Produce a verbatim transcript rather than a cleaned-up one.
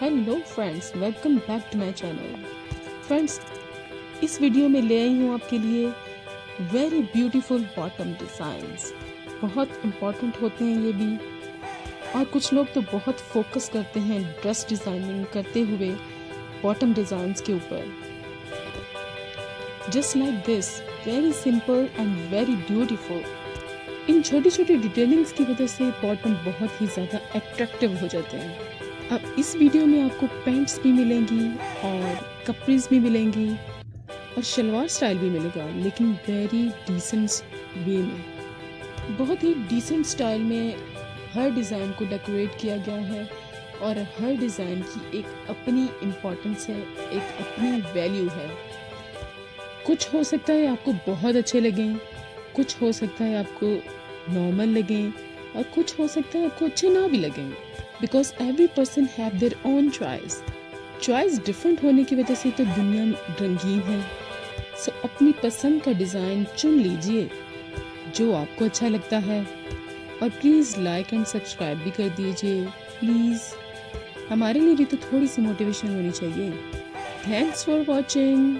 Hello friends, welcome back to my channel. Friends, इस video में ले आई हूँ आपके लिए वेरी ब्यूटीफुल बॉटम डिज़ाइंस। बहुत इम्पॉर्टेंट होते हैं ये भी, और कुछ लोग तो बहुत फोकस करते हैं ड्रेस डिज़ाइनिंग करते हुए बॉटम डिज़ाइंस के ऊपर। Just like this, very simple and very beautiful. इन छोटी छोटी डिटेलिंग्स की वजह से बॉटम बहुत ही ज़्यादा अट्रैक्टिव हो जाते हैं। अब इस वीडियो में आपको पैंट्स भी मिलेंगी और कपड़ीज भी मिलेंगी और शलवार स्टाइल भी मिलेगा, लेकिन वेरी डिसेंट वे में, बहुत ही डिसेंट स्टाइल में हर डिज़ाइन को डेकोरेट किया गया है। और हर डिज़ाइन की एक अपनी इम्पोर्टेंस है, एक अपनी वैल्यू है। कुछ हो सकता है आपको बहुत अच्छे लगें, कुछ हो सकता है आपको नॉर्मल लगें, और कुछ हो सकता है आपको अच्छे ना भी लगें। Because every person have their own choice. Choice different होने की वजह से तो दुनिया रंगीन है। सो so, अपनी पसंद का डिज़ाइन चुन लीजिए जो आपको अच्छा लगता है, और प्लीज़ लाइक एंड सब्सक्राइब भी कर दीजिए। प्लीज़, हमारे लिए भी तो थोड़ी सी मोटिवेशन होनी चाहिए। Thanks for watching.